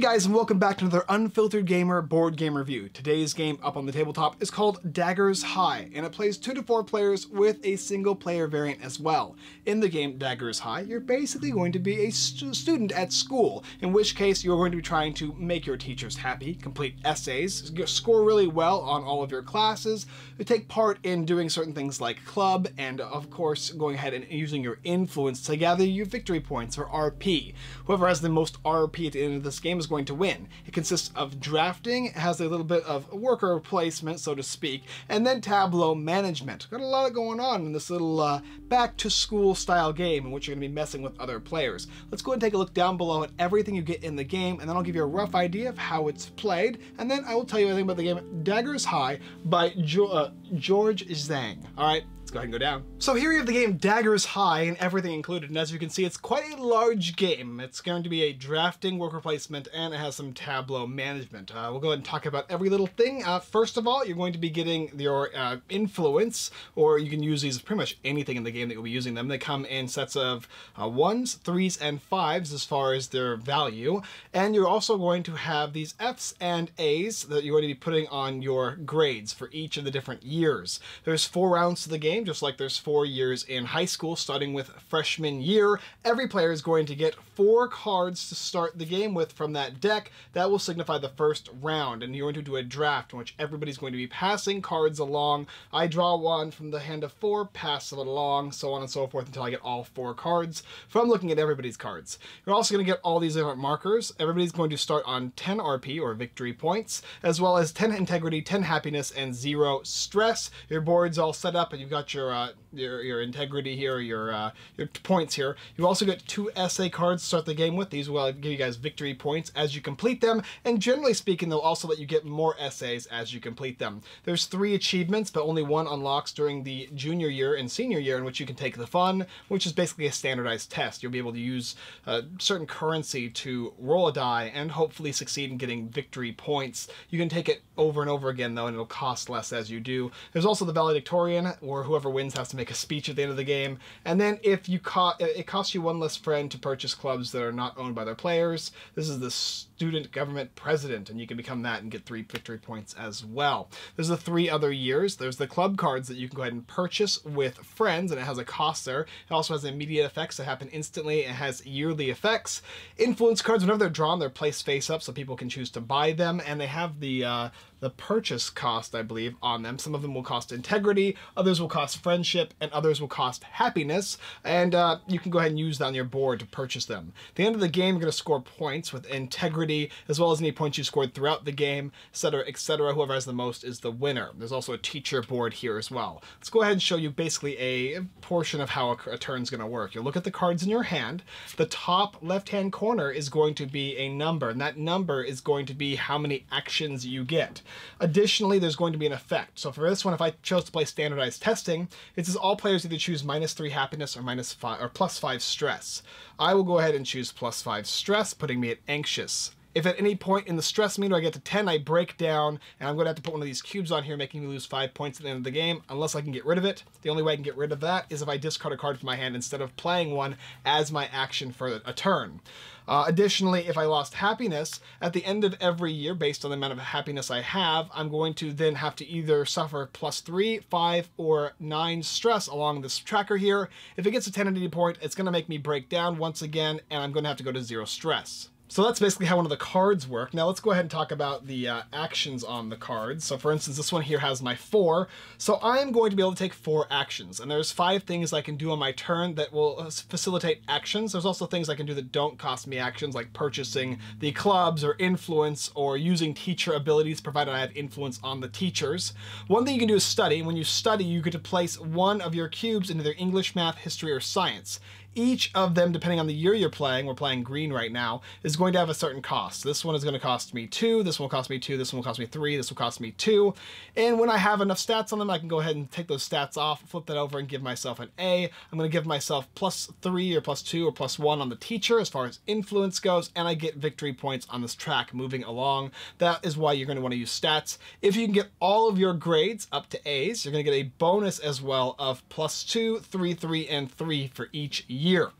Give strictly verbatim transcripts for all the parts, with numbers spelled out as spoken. guys, and welcome back to another Unfiltered Gamer board game review. Today's game up on the tabletop is called Daggers High, and it plays two to four players with a single player variant as well. In the game Daggers High, you're basically going to be a st student at school, in which case you're going to be trying to make your teachers happy, complete essays, score really well on all of your classes, take part in doing certain things like club, and of course going ahead and using your influence to gather your victory points, or R P. Whoever has the most R P at the end of this game is going to win. It consists of drafting, it has a little bit of worker placement, so to speak, and then tableau management. Got a lot going on in this little uh, back-to-school style game in which you're going to be messing with other players. Let's go ahead and take a look down below at everything you get in the game, and then I'll give you a rough idea of how it's played, and then I will tell you everything about the game Daggers High by jo uh, George Zhang. All right. Go ahead and go down. So here you have the game Daggers High and everything included, and as you can see, it's quite a large game. It's going to be a drafting, worker placement, and it has some tableau management. Uh, we'll go ahead and talk about every little thing. Uh, first of all, you're going to be getting your uh, influence, or you can use these pretty much anything in the game that you'll be using them. They come in sets of uh, ones, threes, and fives as far as their value, and you're also going to have these F's and A's that you're going to be putting on your grades for each of the different years. There's four rounds to the game, just like there's four years in high school, starting with freshman year. Every player is going to get four cards to start the game with from that deck. That will signify the first round, and you're going to do a draft in which everybody's going to be passing cards along. I draw one from the hand of four, pass it along, so on and so forth until I get all four cards from looking at everybody's cards. You're also going to get all these different markers. Everybody's going to start on ten R P, or victory points, as well as ten integrity, ten happiness, and zero stress. Your board's all set up, and you've got your uh, your your integrity here, your uh, your points here. You also get two essay cards to start the game with. These will give you guys victory points as you complete them, and generally speaking, they'll also let you get more essays as you complete them. There's three achievements, but only one unlocks during the junior year and senior year, in which you can take the fun, which is basically a standardized test. You'll be able to use a certain currency to roll a die and hopefully succeed in getting victory points. You can take it over and over again though, and it'll cost less as you do. There's also the valedictorian, or whoever wins has to make a speech at the end of the game. And then if you co it costs you one less friend to purchase clubs that are not owned by their players. This is the student government president, and you can become that and get three victory points as well. There's the three other years. There's the club cards that you can go ahead and purchase with friends, and it has a cost there. It also has immediate effects that happen instantly. It has yearly effects. Influence cards, whenever they're drawn, they're placed face up so people can choose to buy them, and they have the uh, the purchase cost, I believe, on them. Some of them will cost integrity, others will cost friendship, and others will cost happiness, and uh, you can go ahead and use that on your board to purchase them. At the end of the game, you're going to score points with integrity, as well as any points you scored throughout the game, et cetera, et cetera. Whoever has the most is the winner. There's also a teacher board here as well. Let's go ahead and show you basically a portion of how a, a turn's going to work. You'll look at the cards in your hand. The top left-hand corner is going to be a number, and that number is going to be how many actions you get. Additionally, there's going to be an effect. So for this one, if I chose to play standardized testing, it says all players either choose minus three happiness or minus five or plus five stress. I will go ahead and choose plus five stress, putting me at anxious. If at any point in the stress meter I get to ten, I break down, and I'm going to have to put one of these cubes on here, making me lose five points at the end of the game, unless I can get rid of it. The only way I can get rid of that is if I discard a card from my hand instead of playing one as my action for a turn. Uh, additionally, if I lost happiness, at the end of every year, based on the amount of happiness I have, I'm going to then have to either suffer plus three, five, or nine stress along this tracker here. If it gets a ten at any point, it's going to make me break down once again, and I'm going to have to go to zero stress. So that's basically how one of the cards work. Now let's go ahead and talk about the uh, actions on the cards. So for instance, this one here has my four. So I'm going to be able to take four actions, and there's five things I can do on my turn that will facilitate actions. There's also things I can do that don't cost me actions, like purchasing the clubs or influence or using teacher abilities, provided I have influence on the teachers. One thing you can do is study, and when you study, you get to place one of your cubes into either English, math, history, or science. Each of them, depending on the year you're playing, we're playing green right now, is going to have a certain cost. This one is going to cost me two, this one will cost me two, this one will cost me three, this will cost me two. And when I have enough stats on them, I can go ahead and take those stats off, flip that over, and give myself an A. I'm going to give myself plus three or plus two or plus one on the teacher as far as influence goes, and I get victory points on this track moving along. That is why you're going to want to use stats. If you can get all of your grades up to A's, you're going to get a bonus as well of plus two, three, three, and three for each year. year.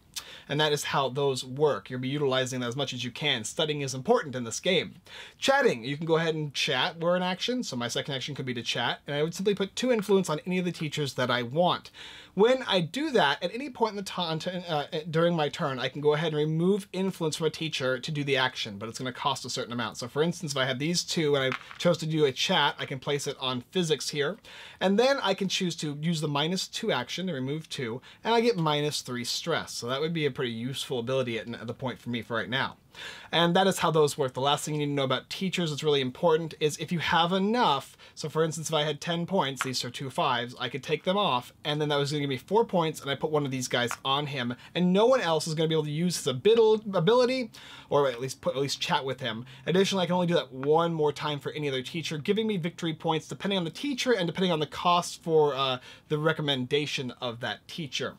And that is how those work. You'll be utilizing that as much as you can. Studying is important in this game. Chatting, you can go ahead and chat. We're in action, so my second action could be to chat, and I would simply put two influence on any of the teachers that I want. When I do that, at any point in the time uh, during my turn, I can go ahead and remove influence from a teacher to do the action, but it's going to cost a certain amount. So for instance, if I had these two and I chose to do a chat, I can place it on physics here, and then I can choose to use the minus two action to remove two, and I get minus three stress. So that would be a pretty useful ability at the point for me for right now. And that is how those work. The last thing you need to know about teachers that's really important is if you have enough, so for instance, if I had ten points, these are two fives, I could take them off, and then that was going to give me four points, and I put one of these guys on him, and no one else is going to be able to use his ability, or at least put, at least chat with him. Additionally, I can only do that one more time for any other teacher, giving me victory points depending on the teacher and depending on the cost for uh, the recommendation of that teacher.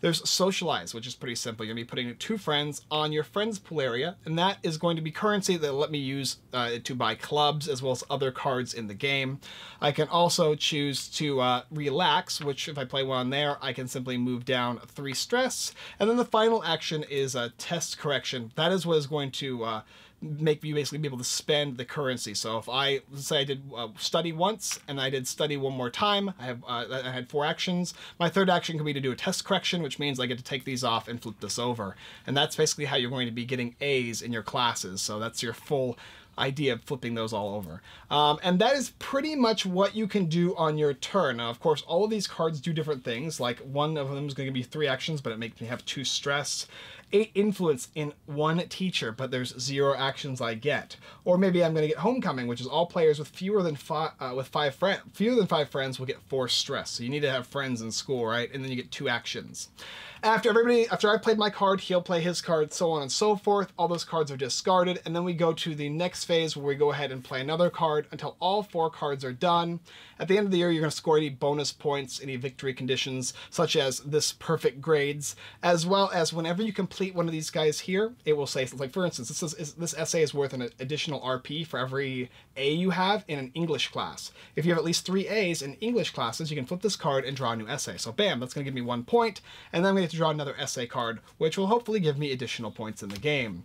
There's socialize, which is pretty simple. You're going to be putting two friends on your friend's pool area, and that is going to be currency that let me use uh, to buy clubs as well as other cards in the game. I can also choose to uh, relax, which if I play one there, I can simply move down three stress. And then the final action is a uh, test correction. That is what is going to uh, make you basically be able to spend the currency. So if I, let's say I did uh, study once and I did study one more time, I have uh, I had four actions. My third action could be to do a test correction, which means I get to take these off and flip this over. And that's basically how you're going to be getting A's in your classes. So that's your full idea of flipping those all over. Um, and that is pretty much what you can do on your turn. Now, of course, all of these cards do different things. Like one of them is going to be three actions, but it makes me have two stress. Eight influence in one teacher, but there's zero actions I get. Or maybe I'm going to get homecoming, which is all players with fewer than five uh, with five friends. Fewer than five friends will get four stress. So you need to have friends in school, right? And then you get two actions. After everybody, after I played my card, he'll play his card, so on and so forth. All those cards are discarded, and then we go to the next phase where we go ahead and play another card until all four cards are done. At the end of the year, you're going to score any bonus points, any victory conditions, such as this perfect grades, as well as whenever you complete one of these guys here, it will say, like for instance, this is this essay is worth an additional R P for every A you have in an English class. If you have at least three A's in English classes, you can flip this card and draw a new essay. So bam, that's going to give me one point, and then I'm going to have to draw another essay card, which will hopefully give me additional points in the game.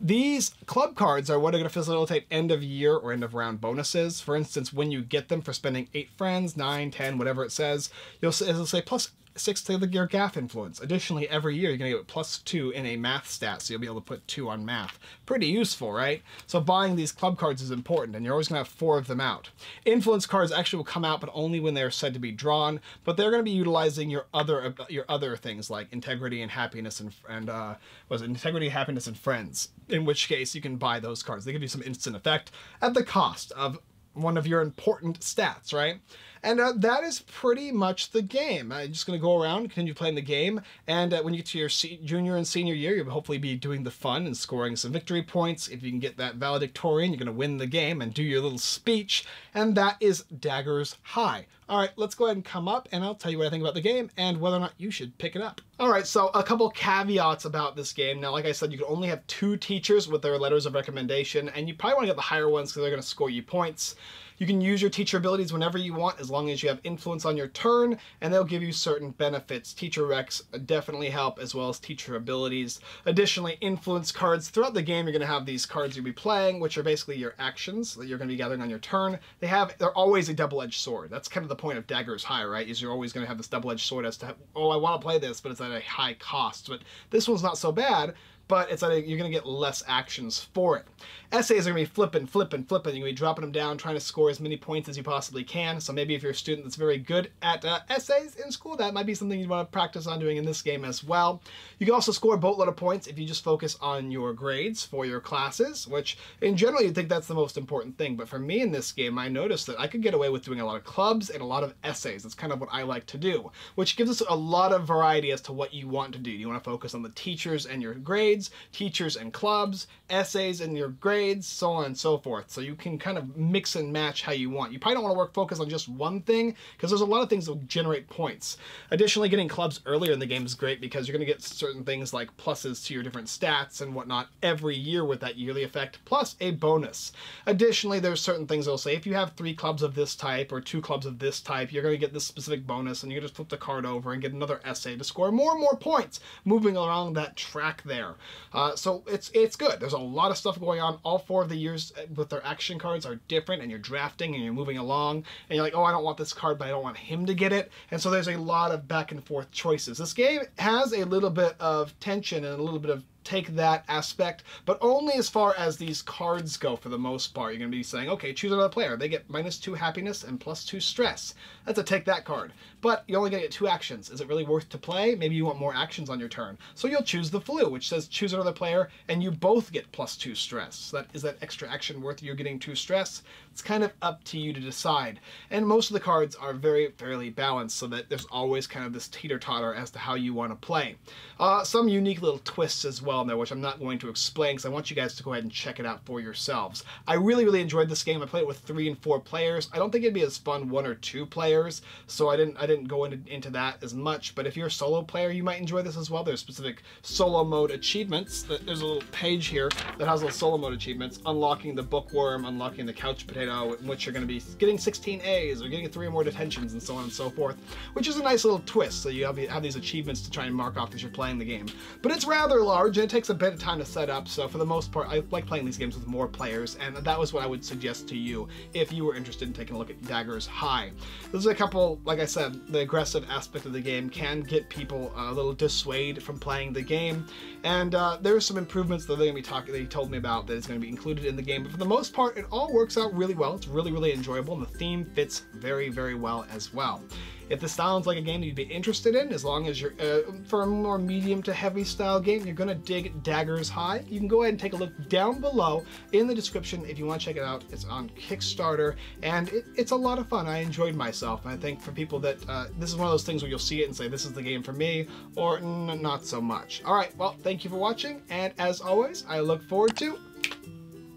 These club cards are what are going to facilitate end of year or end of round bonuses. For instance, when you get them for spending eight friends, nine, ten, whatever it says, you'll it'll say plus six to your G A F influence. Additionally, every year you're going to get plus two in a math stat, so you'll be able to put two on math. Pretty useful, right? So buying these club cards is important, and you're always going to have four of them out. Influence cards actually will come out, but only when they're said to be drawn, but they're going to be utilizing your other your other things like integrity and happiness and, and uh, what was it? Integrity, happiness, and friends, in which case you can buy those cards. They give you some instant effect at the cost of one of your important stats, right? And uh, that is pretty much the game. I'm just going to go around, continue playing the game, and uh, when you get to your junior and senior year, you'll hopefully be doing the fun and scoring some victory points. If you can get that valedictorian, you're going to win the game and do your little speech, and that is Daggers High. All right, let's go ahead and come up, and I'll tell you what I think about the game and whether or not you should pick it up. All right, so a couple caveats about this game. Now, like I said, you can only have two teachers with their letters of recommendation, and you probably want to get the higher ones because they're going to score you points. You can use your teacher abilities whenever you want, as long as you have influence on your turn, and they'll give you certain benefits. Teacher recs definitely help, as well as teacher abilities. Additionally, influence cards. Throughout the game, you're going to have these cards you'll be playing, which are basically your actions that you're going to be gathering on your turn. They have, they're always a double-edged sword. That's kind of the point of Daggers High, right? Is you're always going to have this double-edged sword as to, have, oh, I want to play this, but it's at a high cost. But this one's not so bad. But it's like you're going to get less actions for it. Essays are going to be flipping, flipping, flipping. You're going to be dropping them down, trying to score as many points as you possibly can. So maybe if you're a student that's very good at uh, essays in school, that might be something you want to practice on doing in this game as well. You can also score a boatload of points if you just focus on your grades for your classes, which in general you'd think that's the most important thing. But for me in this game, I noticed that I could get away with doing a lot of clubs and a lot of essays. That's kind of what I like to do, which gives us a lot of variety as to what you want to do. Do you want to focus on the teachers and your grades? grades, teachers and clubs, essays and your grades, so on and so forth. So you can kind of mix and match how you want. You probably don't want to work focus on just one thing because there's a lot of things that will generate points. Additionally, getting clubs earlier in the game is great because you're going to get certain things like pluses to your different stats and whatnot every year with that yearly effect, plus a bonus. Additionally, there's certain things that'll say if you have three clubs of this type or two clubs of this type, you're going to get this specific bonus, and you can just flip the card over and get another essay to score more and more points, moving along that track there. Uh, so it's it's good. There's a lot of stuff going on. All four of the years with their action cards are different, and you're drafting and you're moving along, and you're like, oh, I don't want this card, but I don't want him to get it. And so there's a lot of back and forth choices. This game has a little bit of tension and a little bit of take that aspect, but only as far as these cards go. For the most part, you're going to be saying, okay, choose another player. They get minus two happiness and plus two stress. That's a take that card, but you're only going to get two actions. Is it really worth to play? Maybe you want more actions on your turn. So you'll choose the flu, which says choose another player, and you both get plus two stress. So that is that extra action worth you getting two stress? It's kind of up to you to decide. And most of the cards are very fairly balanced so that there's always kind of this teeter-totter as to how you want to play. Uh, some unique little twists as well in there, which I'm not going to explain because I want you guys to go ahead and check it out for yourselves. I really, really enjoyed this game. I played it with three and four players. I don't think it'd be as fun one or two players, so I didn't I didn't go into, into that as much. But if you're a solo player, you might enjoy this as well. There's specific solo mode achievements. There's a little page here that has little solo mode achievements, unlocking the bookworm, unlocking the couch potato, in which you're going to be getting sixteen A's or getting three or more detentions and so on and so forth, which is a nice little twist. So you have, have these achievements to try and mark off as you're playing the game. But it's rather large. It takes a bit of time to set up, so for the most part I like playing these games with more players, and that was what I would suggest to you if you were interested in taking a look at Daggers High. There's a couple, like I said, the aggressive aspect of the game can get people a little dissuaded from playing the game, and uh, there's some improvements that they're going to be talking, they told me about, that is going to be included in the game, but for the most part it all works out really well. It's really, really enjoyable, and the theme fits very, very well as well. If this sounds like a game you'd be interested in, as long as you're uh, for a more medium to heavy style game, you're going to dig Daggers High. You can go ahead and take a look down below in the description if you want to check it out. It's on Kickstarter, and it, it's a lot of fun. I enjoyed myself, and I think for people that uh, this is one of those things where you'll see it and say, this is the game for me, or n not so much. All right, well, thank you for watching, and as always, I look forward to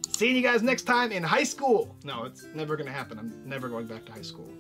seeing you guys next time in high school. No, it's never going to happen. I'm never going back to high school.